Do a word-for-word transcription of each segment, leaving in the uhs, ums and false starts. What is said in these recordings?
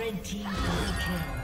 Red team double kill.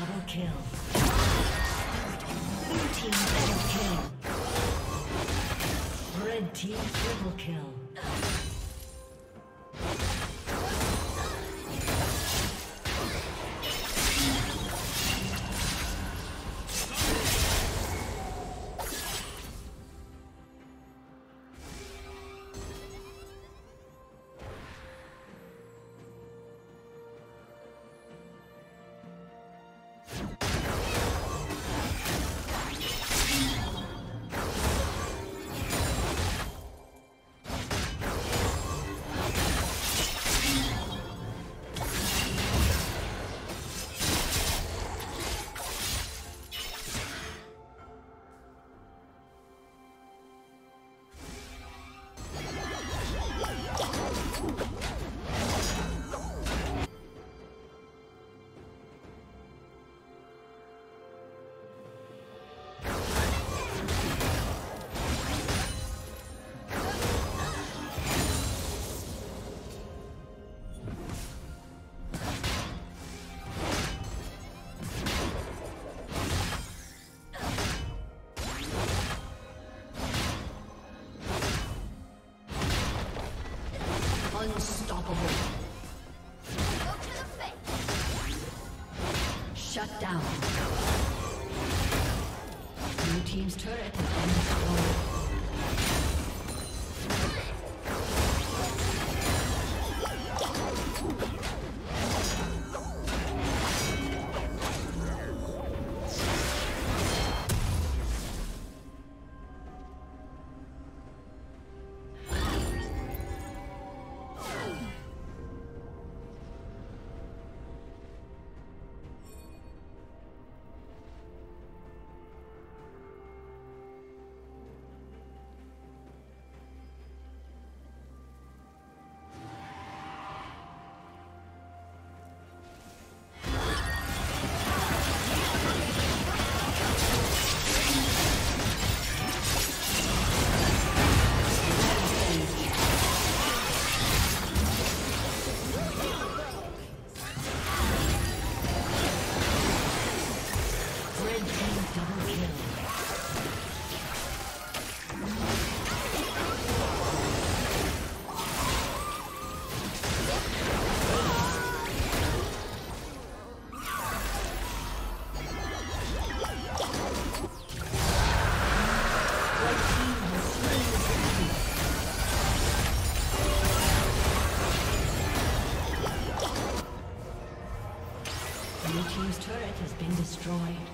Double kill. Blue team double kill. Red team triple kill. Shut down. Blue team's turret has been destroyed.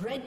Red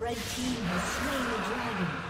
Red team has slain the dragon.